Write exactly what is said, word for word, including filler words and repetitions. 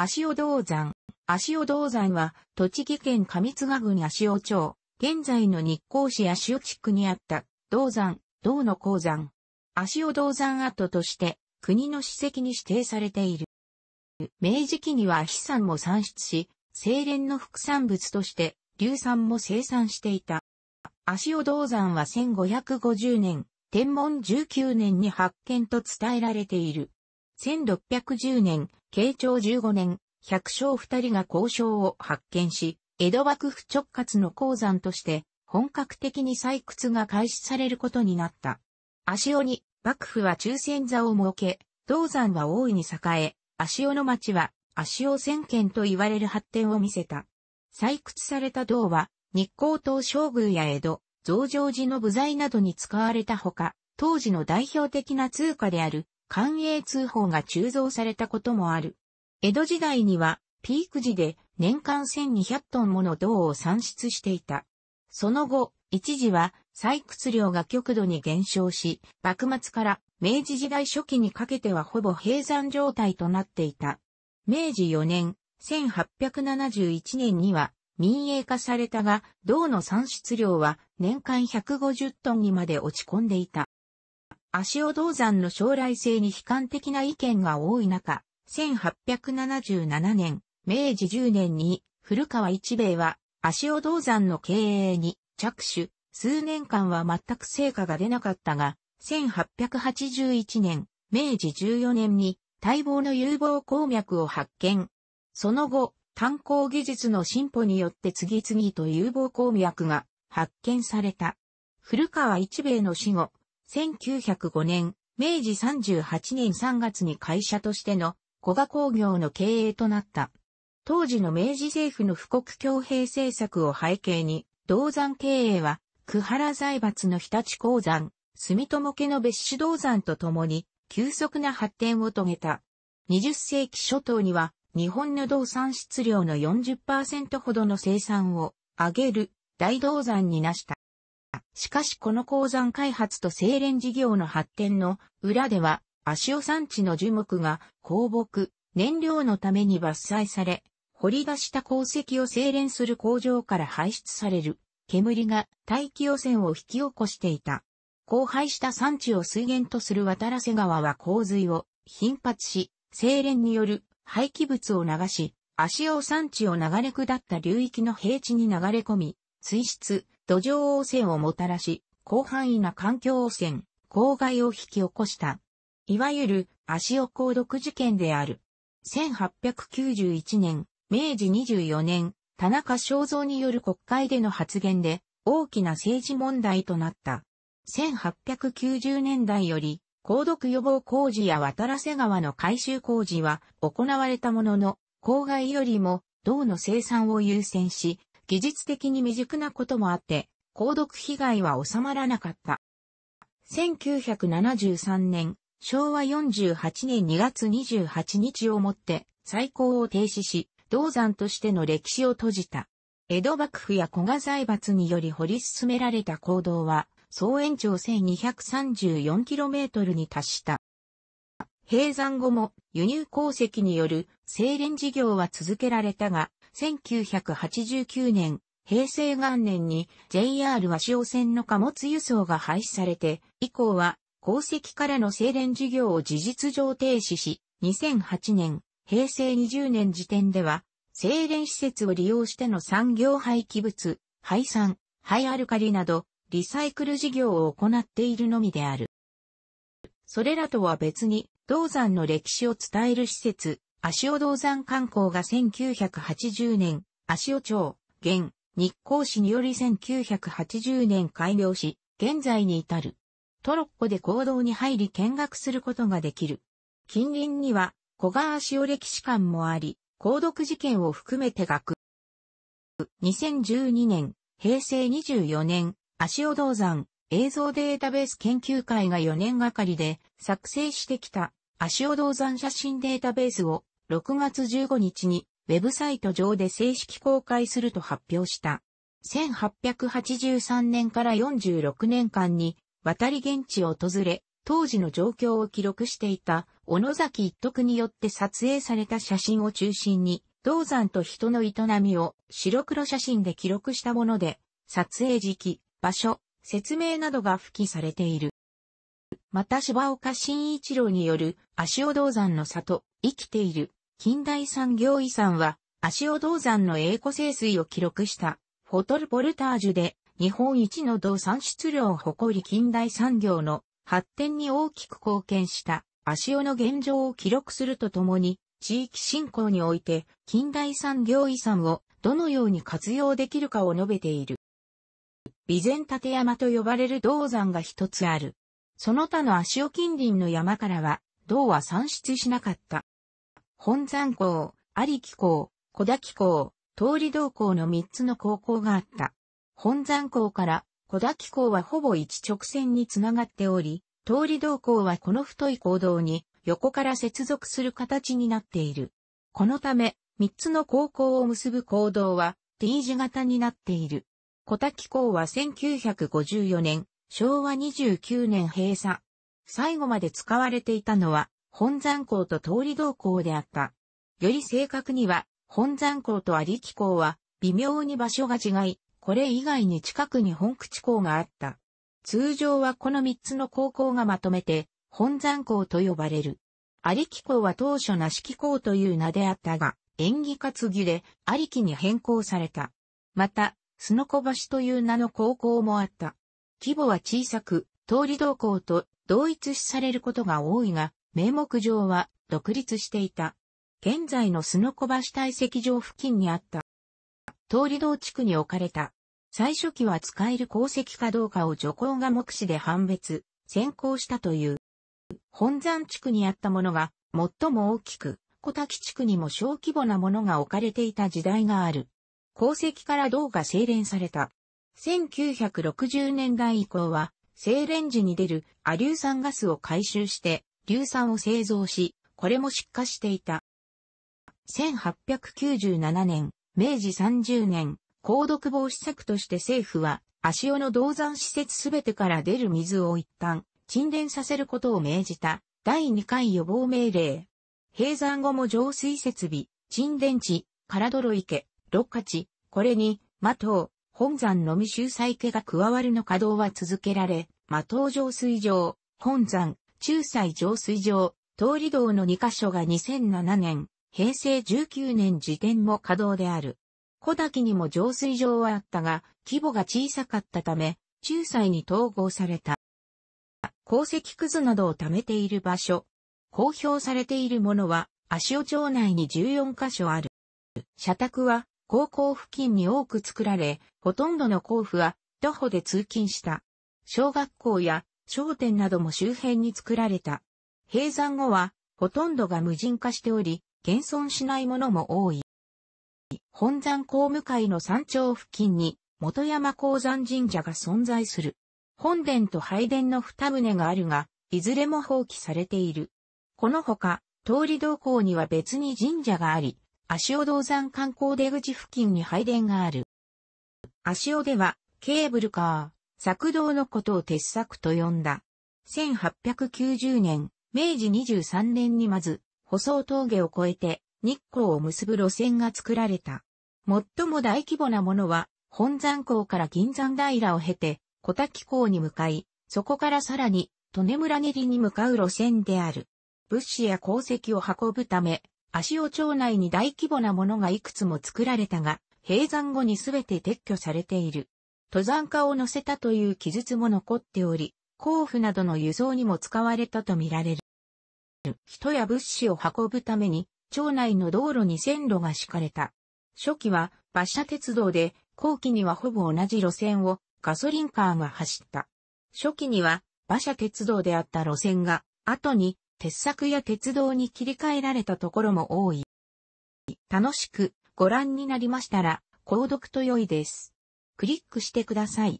足尾銅山。足尾銅山は、栃木県上津賀郡足尾町、現在の日光市足尾地区にあった、銅山、銅の鉱山。足尾銅山跡として、国の史跡に指定されている。明治期には飛山も産出し、青蓮の副産物として、硫酸も生産していた。足尾銅山はせんごひゃくごじゅうねん、天文じゅうきゅうねんに発見と伝えられている。せんろっぴゃくじゅうねん、慶長じゅうごねん、百姓二人が鉱床を発見し、江戸幕府直轄の鉱山として、本格的に採掘が開始されることになった。足尾に、幕府は中選座を設け、銅山は大いに栄え、足尾の町は、足尾千軒と言われる発展を見せた。採掘された銅は、日光東照宮や江戸、増上寺の部材などに使われたほか、当時の代表的な通貨である、寛永通宝が鋳造されたこともある。江戸時代には、ピーク時で年間せんにひゃくトンもの銅を産出していた。その後、一時は採掘量が極度に減少し、幕末から明治時代初期にかけてはほぼ閉山状態となっていた。明治よねん、せんはっぴゃくななじゅういちねんには民営化されたが、銅の産出量は年間ひゃくごじゅうトンにまで落ち込んでいた。足尾銅山の将来性に悲観的な意見が多い中、せんはっぴゃくななじゅうななねん、明治じゅうねんに古川一兵衛は足尾銅山の経営に着手、数年間は全く成果が出なかったが、せんはっぴゃくはちじゅういちねん、明治じゅうよねんに待望の有望鉱脈を発見。その後、炭鉱技術の進歩によって次々と有望鉱脈が発見された。古川一兵衛の死後、せんきゅうひゃくごねん、明治さんじゅうはちねんさんがつに会社としての古賀工業の経営となった。当時の明治政府の富国強兵政策を背景に、銅山経営は、久原財閥の日立鉱山、住友家の別種銅山とともに、急速な発展を遂げた。にじゅっせいき初頭には、日本の銅産出量の よんじゅっパーセント ほどの生産を上げる大銅山になした。しかしこの鉱山開発と精錬事業の発展の裏では、足尾山地の樹木が放牧、燃料のために伐採され、掘り出した鉱石を精錬する工場から排出される煙が大気汚染を引き起こしていた。荒廃した山地を水源とする渡良瀬川は洪水を頻発し、精錬による廃棄物を流し、足尾山地を流れ下った流域の平地に流れ込み、水質、土壌汚染をもたらし、広範囲な環境汚染、公害を引き起こした。いわゆる、足尾鉱毒事件である。せんはっぴゃくきゅうじゅういちねん、明治にじゅうよねん、田中正造による国会での発言で、大きな政治問題となった。せんはっぴゃくきゅうじゅうねんだいより、鉱毒予防工事や渡良瀬川の改修工事は行われたものの、公害よりも、銅の生産を優先し、技術的に未熟なこともあって、鉱毒被害は収まらなかった。せんきゅうひゃくななじゅうさんねん、昭和よんじゅうはちねんにがつにじゅうはちにちをもって、採鉱を停止し、銅山としての歴史を閉じた。江戸幕府や古賀財閥により掘り進められた坑道は、総延長 せんにひゃくさんじゅうよんキロメートル に達した。閉山後も輸入鉱石による精錬事業は続けられたが、せんきゅうひゃくはちじゅうきゅうねん、平成元年に ジェイアール 足尾線の貨物輸送が廃止されて、以降は鉱石からの精錬事業を事実上停止し、にせんはちねん、平成にじゅうねん時点では、精錬施設を利用しての産業廃棄物、廃酸、廃アルカリなど、リサイクル事業を行っているのみである。それらとは別に、銅山の歴史を伝える施設、足尾銅山観光がせんきゅうひゃくはちじゅうねん、足尾町、現、日光市によりせんきゅうひゃくはちじゅうねん開業し、現在に至る。トロッコで坑道に入り見学することができる。近隣には、古賀足尾歴史館もあり、鉱毒事件を含めて学。にせんじゅうにねん、平成にじゅうよねん、足尾銅山映像データベース研究会がよねんがかりで作成してきた足尾銅山写真データベースをろくがつじゅうごにちにウェブサイト上で正式公開すると発表した。せんはっぴゃくはちじゅうさんねんからよんじゅうろくねんかんに渡り現地を訪れ、当時の状況を記録していた小野崎一徳によって撮影された写真を中心に、銅山と人の営みを白黒写真で記録したもので、撮影時期、場所、説明などが付記されている。また柴岡伸一郎による足尾銅山の里、生きている近代産業遺産は、足尾銅山の栄枯盛衰を記録したフォトルポルタージュで、日本一の銅産出量を誇り近代産業の発展に大きく貢献した足尾の現状を記録するとともに、地域振興において近代産業遺産をどのように活用できるかを述べている。備前立山と呼ばれる銅山が一つある。その他の足尾近隣の山からは、銅は産出しなかった。本山港、有木港、小滝港、通り銅港のみっつの高校があった。本山港から小滝港はほぼ一直線につながっており、通り銅港はこの太い坑道に横から接続する形になっている。このため、みっつの高校を結ぶ坑道は T 字型になっている。小滝港はせんきゅうひゃくごじゅうよねん、しょうわにじゅうきゅうねん閉鎖。最後まで使われていたのは本山港と通り銅港であった。より正確には、本山港と有木港は微妙に場所が違い、これ以外に近くに本口港があった。通常はこのみっつの高校がまとめて、本山校と呼ばれる。有木校は当初なしき校という名であったが、縁起担ぎで有木に変更された。また、すのこ橋という名の高校もあった。規模は小さく、通り同校と同一視されることが多いが、名目上は独立していた。現在のすのこ橋堆積場付近にあった。通り同地区に置かれた。最初期は使える鉱石かどうかを女工が目視で判別、選考したという。本山地区にあったものが最も大きく、小滝地区にも小規模なものが置かれていた時代がある。鉱石から銅が精錬された。せんきゅうひゃくろくじゅうねんだい以降は、精錬時に出る亜硫酸ガスを回収して、硫酸を製造し、これも出荷していた。せんはっぴゃくきゅうじゅうななねん、めいじさんじゅうねん、鉱毒防止策として政府は、足尾の銅山施設すべてから出る水を一旦、沈殿させることを命じた、だいにかい予防命令。閉山後も浄水設備、沈殿池、唐泥池、ろ過池、これに、マトウ、本山のみ秀才家が加わるの稼働は続けられ、マトウ浄水場、本山、中西浄水場、通り道のにかしょがにせんななねん、へいせいじゅうきゅうねん時点も稼働である。小滝にも浄水場はあったが、規模が小さかったため、中西に統合された。鉱石くずなどを貯めている場所。公表されているものは、足尾町内にじゅうよんかしょある。社宅は、高校付近に多く作られ、ほとんどの校婦は、徒歩で通勤した。小学校や、商店なども周辺に作られた。閉山後は、ほとんどが無人化しており、現存しないものも多い。本山公向かいの山頂付近に本山鉱山神社が存在する。本殿と拝殿の二棟があるが、いずれも放棄されている。このほか、通り銅港には別に神社があり、足尾銅山観光出口付近に拝殿がある。足尾では、ケーブルカー、索道のことを鉄索と呼んだ。せんはっぴゃくきゅうじゅうねん、めいじにじゅうさんねんにまず、舗装峠を越えて、日光を結ぶ路線が作られた。最も大規模なものは、本山港から銀山平を経て、小滝港に向かい、そこからさらに、利根村練に向かう路線である。物資や鉱石を運ぶため、足尾町内に大規模なものがいくつも作られたが、閉山後にすべて撤去されている。登山家を乗せたという記述も残っており、鉱夫などの輸送にも使われたとみられる。人や物資を運ぶために、町内の道路に線路が敷かれた。初期は馬車鉄道で、後期にはほぼ同じ路線をガソリンカーが走った。初期には馬車鉄道であった路線が、後に鉄索や鉄道に切り替えられたところも多い。楽しくご覧になりましたら、購読と良いです。クリックしてください。